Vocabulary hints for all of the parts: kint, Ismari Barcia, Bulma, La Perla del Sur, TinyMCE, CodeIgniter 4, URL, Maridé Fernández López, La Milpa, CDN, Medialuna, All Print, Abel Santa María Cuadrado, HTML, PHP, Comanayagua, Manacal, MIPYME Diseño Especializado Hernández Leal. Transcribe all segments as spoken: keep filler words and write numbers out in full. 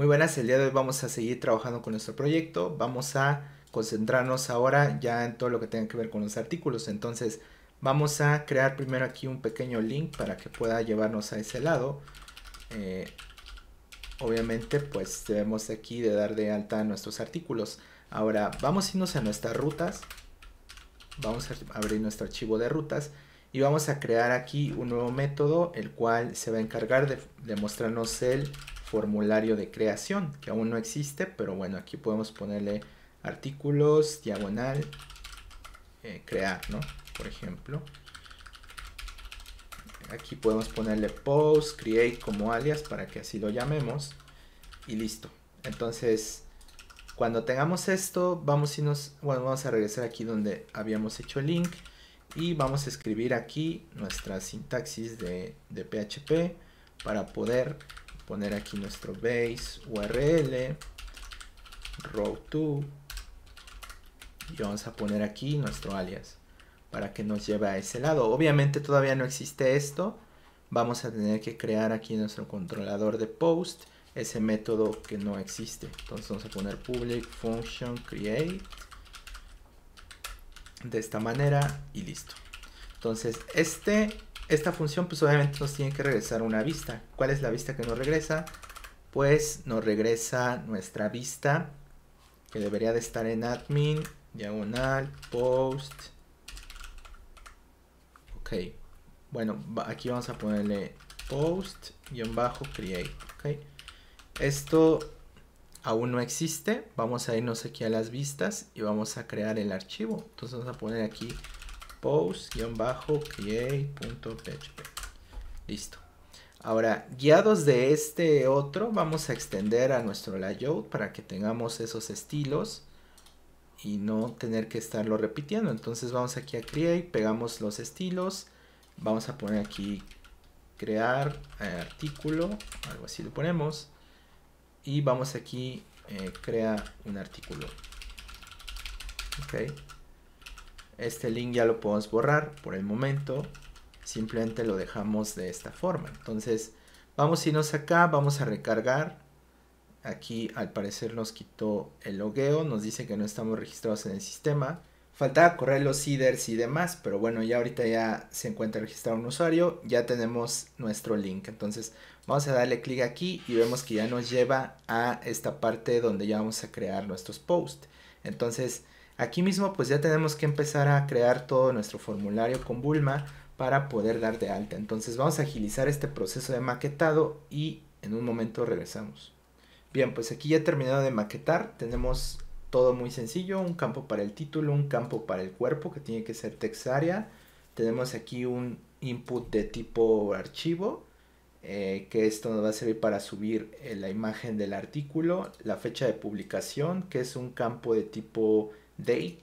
Muy buenas, el día de hoy vamos a seguir trabajando con nuestro proyecto. Vamos a concentrarnos ahora ya en todo lo que tenga que ver con los artículos. Entonces vamos a crear primero aquí un pequeño link para que pueda llevarnos a ese lado. Eh, obviamente pues debemos de aquí de dar de alta nuestros artículos. Ahora vamos a irnos a nuestras rutas. Vamos a abrir nuestro archivo de rutas y vamos a crear aquí un nuevo método, el cual se va a encargar de, de mostrarnos el formulario de creación, que aún no existe, pero bueno, aquí podemos ponerle artículos, diagonal, eh, crear, ¿no? Por ejemplo, aquí podemos ponerle post, create como alias para que así lo llamemos y listo. Entonces, cuando tengamos esto, vamos a irnos, bueno, vamos a regresar aquí donde habíamos hecho el link y vamos a escribir aquí nuestra sintaxis de, de P H P para poder poner aquí nuestro base U R L, row two, y vamos a poner aquí nuestro alias para que nos lleve a ese lado. Obviamente todavía no existe esto, vamos a tener que crear aquí nuestro controlador de post, ese método que no existe. Entonces vamos a poner public function create de esta manera y listo. Entonces este, esta función pues obviamente nos tiene que regresar una vista. ¿Cuál es la vista que nos regresa? Pues nos regresa nuestra vista que debería de estar en admin, diagonal, post. Ok, bueno, aquí vamos a ponerle post y en bajo create. Ok, esto aún no existe. Vamos a irnos aquí a las vistas y vamos a crear el archivo. Entonces vamos a poner aquí post-create.php. Listo. Ahora, guiados de este otro, vamos a extender a nuestro layout para que tengamos esos estilos y no tener que estarlo repitiendo. Entonces vamos aquí a create, pegamos los estilos, vamos a poner aquí crear eh, artículo, algo así lo ponemos. Y vamos aquí, eh, crea un artículo. Ok. Este link ya lo podemos borrar por el momento. Simplemente lo dejamos de esta forma. Entonces, vamos a irnos acá, vamos a recargar. Aquí al parecer nos quitó el logueo. Nos dice que no estamos registrados en el sistema. Faltaba correr los headers y demás. Pero bueno, ya ahorita ya se encuentra registrado un usuario. Ya tenemos nuestro link. Entonces, vamos a darle clic aquí y vemos que ya nos lleva a esta parte donde ya vamos a crear nuestros posts. Entonces, aquí mismo pues ya tenemos que empezar a crear todo nuestro formulario con Bulma para poder dar de alta. Entonces, vamos a agilizar este proceso de maquetado y en un momento regresamos. Bien, pues aquí ya he terminado de maquetar. Tenemos todo muy sencillo, un campo para el título, un campo para el cuerpo que tiene que ser text area. Tenemos aquí un input de tipo archivo, eh, que esto nos va a servir para subir eh, la imagen del artículo, la fecha de publicación, que es un campo de tipo date,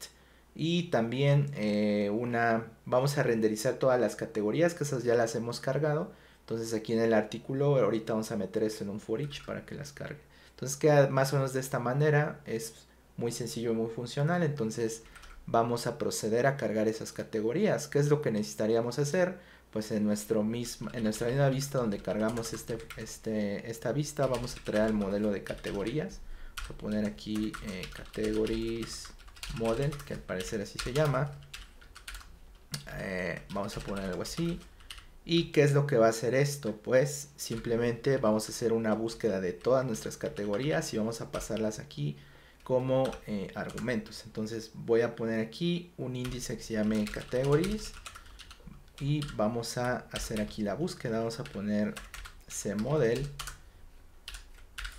y también eh, una, vamos a renderizar todas las categorías, que esas ya las hemos cargado. Entonces aquí en el artículo, ahorita vamos a meter esto en un for each para que las cargue. Entonces queda más o menos de esta manera, es muy sencillo y muy funcional. Entonces vamos a proceder a cargar esas categorías. ¿Qué es lo que necesitaríamos hacer? Pues en, nuestro mismo, en nuestra misma vista donde cargamos este, este, esta vista, vamos a traer el modelo de categorías. Vamos a poner aquí eh, categories model, que al parecer así se llama. Eh, vamos a poner algo así. ¿Y qué es lo que va a hacer esto? Pues simplemente vamos a hacer una búsqueda de todas nuestras categorías y vamos a pasarlas aquí como eh, argumentos. Entonces voy a poner aquí un índice que se llame categories y vamos a hacer aquí la búsqueda. Vamos a poner cmodel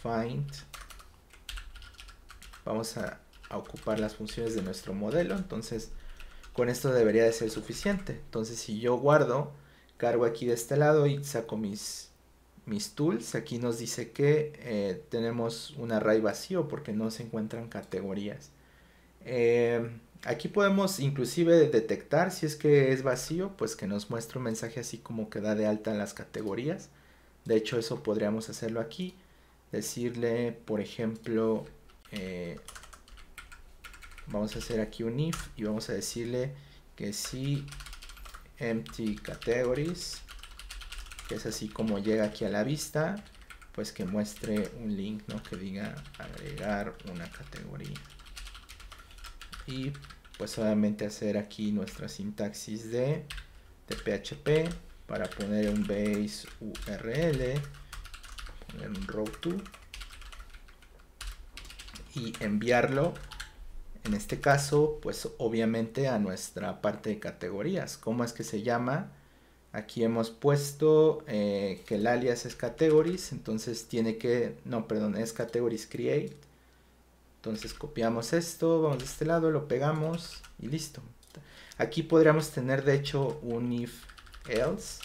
find, vamos a, a ocupar las funciones de nuestro modelo. Entonces con esto debería de ser suficiente. Entonces si yo guardo, cargo aquí de este lado y saco mis mis tools, aquí nos dice que eh, tenemos un array vacío porque no se encuentran categorías. Eh, aquí podemos inclusive detectar si es que es vacío, pues que nos muestra un mensaje así como que da de alta en las categorías. De hecho eso podríamos hacerlo aquí, decirle por ejemplo, eh, vamos a hacer aquí un if y vamos a decirle que si empty categories, que es así como llega aquí a la vista, pues que muestre un link, ¿no? Que diga agregar una categoría. Y pues solamente hacer aquí nuestra sintaxis de, de P H P para poner un base U R L, poner un route to y enviarlo. En este caso, pues obviamente a nuestra parte de categorías. ¿Cómo es que se llama? Aquí hemos puesto eh, que el alias es categories, entonces tiene que, no, perdón, es categories create. Entonces copiamos esto, vamos de este lado, lo pegamos y listo. Aquí podríamos tener de hecho un if else,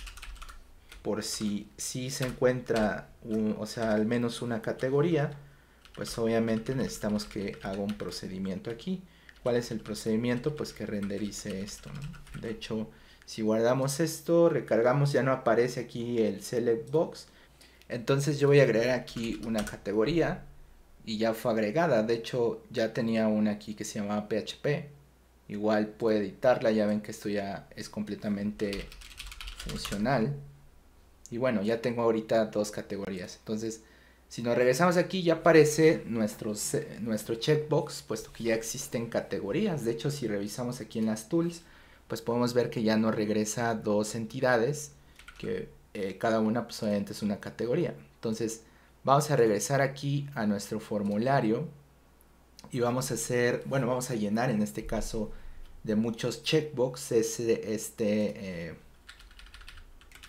por si, si se encuentra, un, o sea, al menos una categoría, pues obviamente necesitamos que haga un procedimiento aquí. ¿Cuál es el procedimiento? Pues que renderice esto, ¿no? De hecho, si guardamos esto, recargamos, ya no aparece aquí el select box. Entonces yo voy a agregar aquí una categoría y ya fue agregada. De hecho, ya tenía una aquí que se llamaba P H P. Igual puedo editarla, ya ven que esto ya es completamente funcional. Y bueno, ya tengo ahorita dos categorías. Entonces, si nos regresamos aquí, ya aparece nuestro, nuestro checkbox, puesto que ya existen categorías. De hecho, si revisamos aquí en las tools, pues podemos ver que ya nos regresa dos entidades, que eh, cada una pues, obviamente es una categoría. Entonces, vamos a regresar aquí a nuestro formulario y vamos a hacer, bueno, vamos a llenar en este caso de muchos checkboxes este, eh,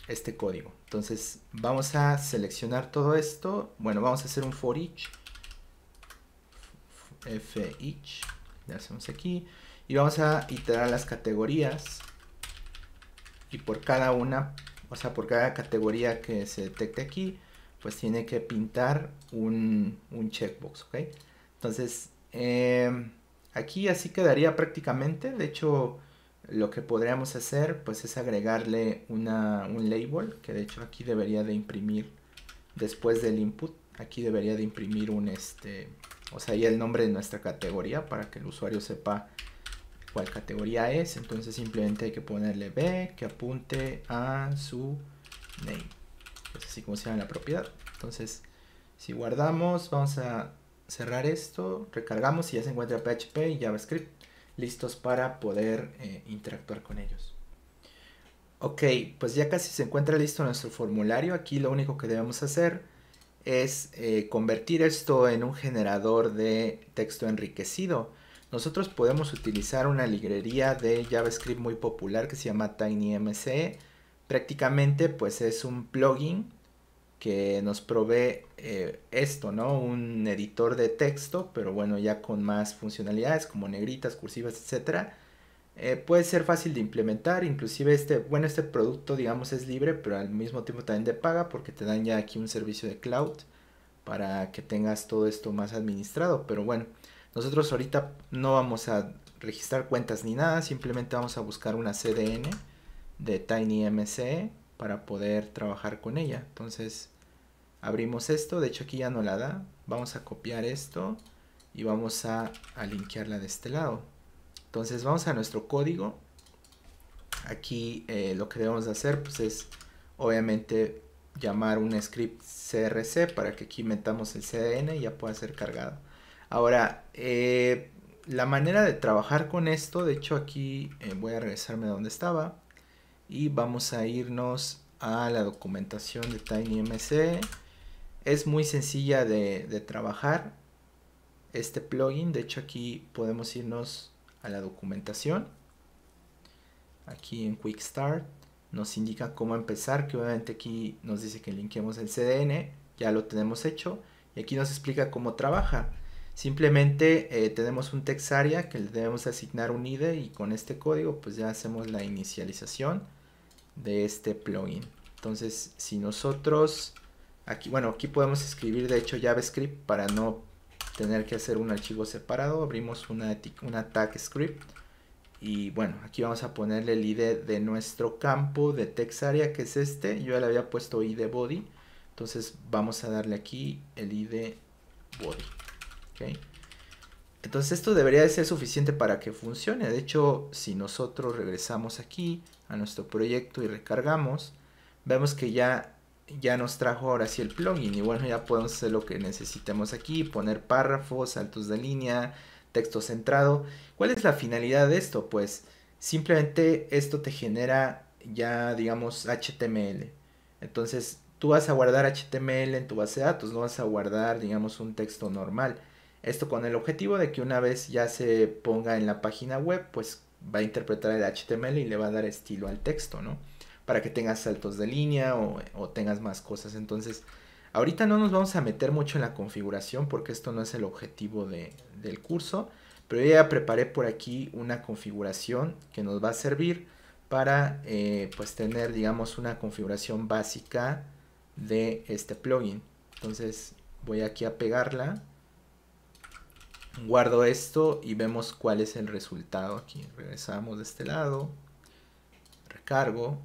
este código. Entonces vamos a seleccionar todo esto. Bueno, vamos a hacer un for each, f each, le hacemos aquí y vamos a iterar las categorías y por cada una, o sea, por cada categoría que se detecte aquí, pues tiene que pintar un, un checkbox, ¿ok? Entonces eh, aquí así quedaría prácticamente. De hecho, lo que podríamos hacer pues es agregarle una, un label, que de hecho aquí debería de imprimir después del input, aquí debería de imprimir un este, o sea, ya el nombre de nuestra categoría para que el usuario sepa cuál categoría es. Entonces simplemente hay que ponerle B que apunte a su name, pues así como se llama la propiedad. Entonces si guardamos, vamos a cerrar esto, recargamos y ya se encuentra P H P y JavaScript listos para poder eh, interactuar con ellos. Ok, pues ya casi se encuentra listo nuestro formulario. Aquí lo único que debemos hacer es eh, convertir esto en un generador de texto enriquecido. Nosotros podemos utilizar una librería de JavaScript muy popular que se llama TinyMCE. Prácticamente pues es un plugin que nos provee eh, esto, ¿no? Un editor de texto, pero bueno, ya con más funcionalidades como negritas, cursivas, etcétera. Eh, puede ser fácil de implementar, inclusive este, bueno, este producto, digamos, es libre, pero al mismo tiempo también de paga, porque te dan ya aquí un servicio de cloud para que tengas todo esto más administrado. Pero bueno, nosotros ahorita no vamos a registrar cuentas ni nada, simplemente vamos a buscar una C D N de TinyMCE para poder trabajar con ella. Entonces abrimos esto, de hecho aquí ya no la da, vamos a copiar esto y vamos a, a linkearla de este lado. Entonces vamos a nuestro código, aquí eh, lo que debemos hacer pues es obviamente llamar un script C R C para que aquí metamos el C D N y ya pueda ser cargado. Ahora, eh, la manera de trabajar con esto, de hecho aquí eh, voy a regresarme a donde estaba y vamos a irnos a la documentación de TinyMCE. Es muy sencilla de, de trabajar este plugin. De hecho aquí podemos irnos a la documentación, aquí en Quick Start nos indica cómo empezar, que obviamente aquí nos dice que linkeemos el C D N, ya lo tenemos hecho, y aquí nos explica cómo trabaja. Simplemente eh, tenemos un text area que le debemos asignar un I D y con este código pues ya hacemos la inicialización de este plugin. Entonces si nosotros aquí, bueno, aquí podemos escribir de hecho JavaScript para no tener que hacer un archivo separado. Abrimos una, una tag script y bueno, aquí vamos a ponerle el I D de nuestro campo de text area, que es este. Yo ya le había puesto I D body, entonces vamos a darle aquí el I D body. Okay. Entonces esto debería de ser suficiente para que funcione. De hecho, si nosotros regresamos aquí a nuestro proyecto y recargamos, vemos que ya ya nos trajo ahora sí el plugin. Y bueno, ya podemos hacer lo que necesitemos aquí, poner párrafos, saltos de línea, texto centrado. ¿Cuál es la finalidad de esto? Pues simplemente esto te genera ya, digamos, H T M L. Entonces tú vas a guardar H T M L en tu base de datos, no vas a guardar, digamos, un texto normal. Esto con el objetivo de que una vez ya se ponga en la página web, pues va a interpretar el H T M L y le va a dar estilo al texto, ¿no? Para que tengas saltos de línea o, o tengas más cosas. Entonces, ahorita no nos vamos a meter mucho en la configuración porque esto no es el objetivo de, del curso. Pero yo ya preparé por aquí una configuración que nos va a servir para eh, pues tener, digamos, una configuración básica de este plugin. Entonces voy aquí a pegarla, guardo esto y vemos cuál es el resultado. Aquí regresamos de este lado, recargo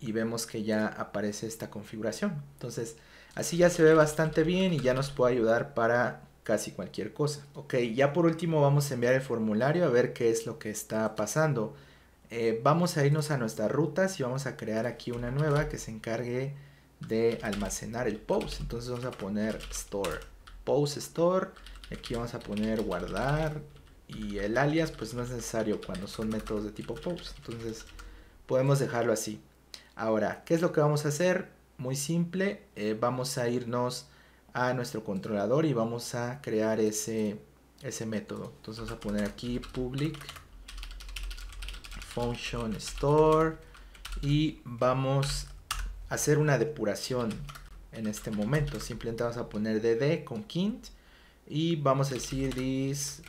y vemos que ya aparece esta configuración. Entonces así ya se ve bastante bien y ya nos puede ayudar para casi cualquier cosa. Ok, ya por último vamos a enviar el formulario a ver qué es lo que está pasando. Eh, vamos a irnos a nuestras rutas y vamos a crear aquí una nueva que se encargue de almacenar el post. Entonces vamos a poner store, post store, aquí vamos a poner guardar, y el alias pues no es necesario cuando son métodos de tipo post, entonces podemos dejarlo así. Ahora, ¿qué es lo que vamos a hacer? Muy simple, eh, vamos a irnos a nuestro controlador y vamos a crear ese, ese método. Entonces vamos a poner aquí public function store y vamos a hacer una depuración en este momento. Simplemente vamos a poner dd con kint y vamos a decir this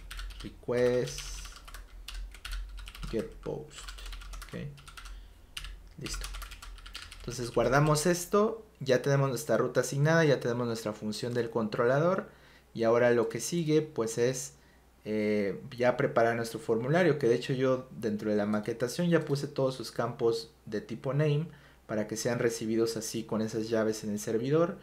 request get post. Okay. Listo. Entonces guardamos esto, ya tenemos nuestra ruta asignada, ya tenemos nuestra función del controlador y ahora lo que sigue pues es eh, ya preparar nuestro formulario, que de hecho yo dentro de la maquetación ya puse todos sus campos de tipo name para que sean recibidos así con esas llaves en el servidor.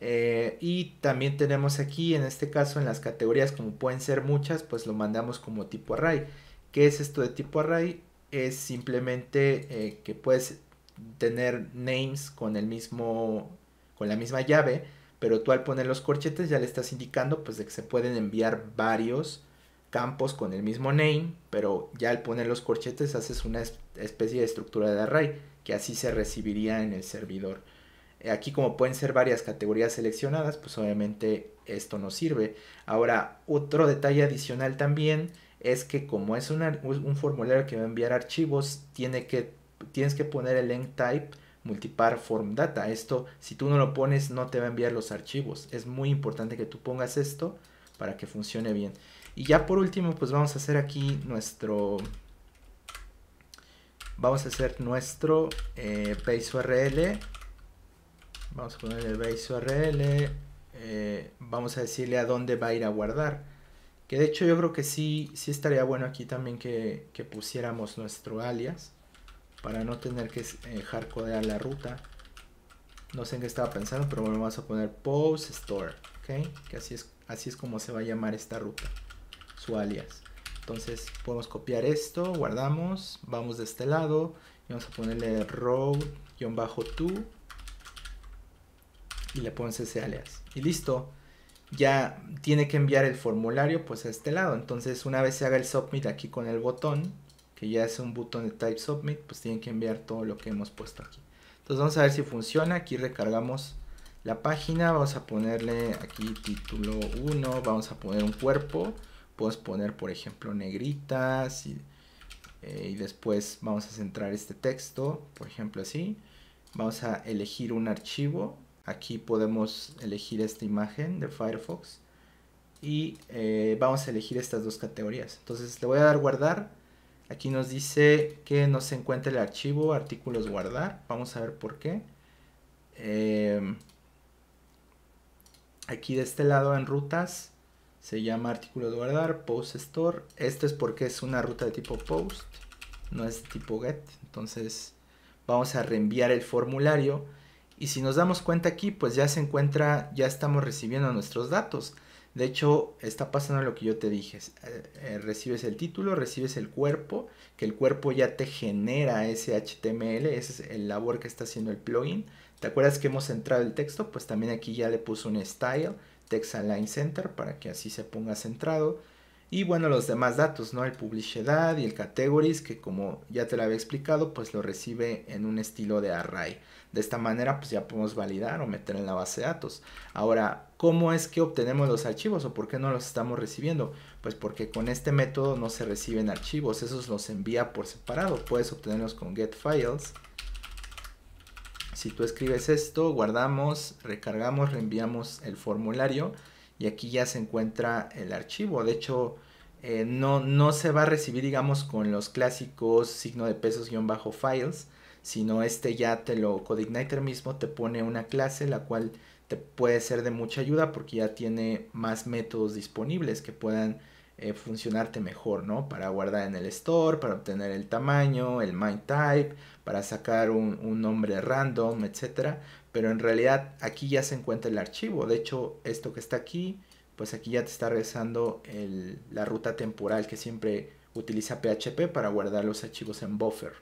Eh, y también tenemos aquí, en este caso en las categorías, como pueden ser muchas, pues lo mandamos como tipo array. ¿Qué es esto de tipo array? Es simplemente eh, que puedes tener names con el mismo, con la misma llave, pero tú al poner los corchetes ya le estás indicando pues de que se pueden enviar varios campos con el mismo name, pero ya al poner los corchetes haces una especie de estructura de array que así se recibiría en el servidor. Aquí, como pueden ser varias categorías seleccionadas, pues obviamente esto nos sirve. Ahora, otro detalle adicional también es que como es una, un formulario que va a enviar archivos, tiene que, tienes que poner el EndType multipar form data. Esto, si tú no lo pones, no te va a enviar los archivos. Es muy importante que tú pongas esto para que funcione bien. Y ya por último, pues vamos a hacer aquí nuestro... Vamos a hacer nuestro eh, base U R L. Vamos a ponerle base U R L. Eh, vamos a decirle a dónde va a ir a guardar. Que de hecho yo creo que sí, sí estaría bueno aquí también que, que pusiéramos nuestro alias, para no tener que eh, hardcodear la ruta. No sé en qué estaba pensando, pero bueno, vamos a poner post store. ¿Okay? Que así es, así es como se va a llamar esta ruta, su alias. Entonces podemos copiar esto, guardamos, vamos de este lado y vamos a ponerle row-to y le ponemos ese alias y listo. Ya tiene que enviar el formulario pues a este lado. Entonces una vez se haga el submit aquí con el botón, que ya es un botón de type submit, pues tienen que enviar todo lo que hemos puesto aquí. Entonces vamos a ver si funciona. Aquí recargamos la página, vamos a ponerle aquí título uno, vamos a poner un cuerpo. Puedes poner, por ejemplo, negritas y, eh, y después vamos a centrar este texto, por ejemplo, así. Vamos a elegir un archivo. Aquí podemos elegir esta imagen de Firefox y eh, vamos a elegir estas dos categorías. Entonces le voy a dar guardar. Aquí nos dice que no se encuentra el archivo, artículos guardar. Vamos a ver por qué. Eh, aquí de este lado en rutas se llama artículo de guardar, post store. Esto es porque es una ruta de tipo post, no es tipo get. Entonces vamos a reenviar el formulario y si nos damos cuenta aquí, pues ya se encuentra, ya estamos recibiendo nuestros datos. De hecho está pasando lo que yo te dije. Eh, eh, recibes el título, recibes el cuerpo, que el cuerpo ya te genera ese H T M L. Esa es la labor que está haciendo el plugin. ¿Te acuerdas que hemos centrado el texto? Pues también aquí ya le puse un style, text align center, para que así se ponga centrado. Y bueno, los demás datos, ¿no? El publish edad y el categories, que como ya te lo había explicado, pues lo recibe en un estilo de array. De esta manera, pues ya podemos validar o meter en la base de datos. Ahora, ¿cómo es que obtenemos los archivos o por qué no los estamos recibiendo? Pues porque con este método no se reciben archivos, esos los envía por separado. Puedes obtenerlos con getFiles. Si tú escribes esto, guardamos, recargamos, reenviamos el formulario y aquí ya se encuentra el archivo. De hecho, eh, no, no se va a recibir, digamos, con los clásicos signo de pesos guión bajo files, sino este ya te lo, CodeIgniter mismo te pone una clase la cual te puede ser de mucha ayuda porque ya tiene más métodos disponibles que puedan eh, funcionarte mejor, ¿no? Para guardar en el store, para obtener el tamaño, el main type, para sacar un, un nombre random, etcétera. Pero en realidad aquí ya se encuentra el archivo. De hecho, esto que está aquí, pues aquí ya te está regresando el, la ruta temporal que siempre utiliza P H P para guardar los archivos en buffer.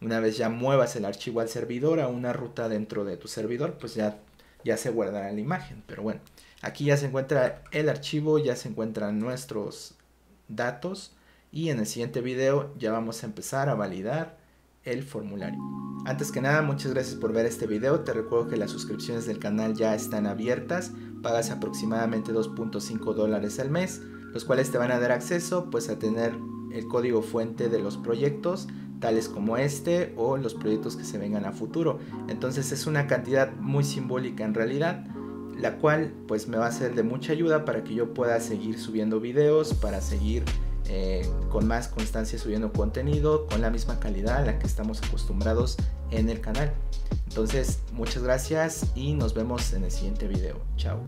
Una vez ya muevas el archivo al servidor, a una ruta dentro de tu servidor, pues ya, ya se guardará la imagen. Pero bueno, aquí ya se encuentra el archivo, ya se encuentran nuestros datos y en el siguiente video ya vamos a empezar a validar el formulario. Antes que nada, muchas gracias por ver este video. Te recuerdo que las suscripciones del canal ya están abiertas. Pagas aproximadamente dos punto cinco dólares al mes, los cuales te van a dar acceso pues a tener el código fuente de los proyectos, tales como este o los proyectos que se vengan a futuro. Entonces es una cantidad muy simbólica en realidad, la cual pues me va a ser de mucha ayuda para que yo pueda seguir subiendo videos, para seguir Eh, con más constancia subiendo contenido con la misma calidad a la que estamos acostumbrados en el canal. Entonces, muchas gracias y nos vemos en el siguiente video. Chao.